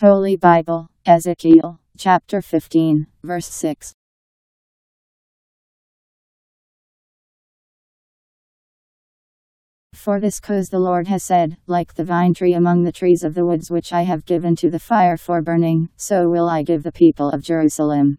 Holy Bible, Ezekiel, chapter 15, verse 6. For this cause the Lord has said, like the vine tree among the trees of the woods which I have given to the fire for burning, so will I give the people of Jerusalem.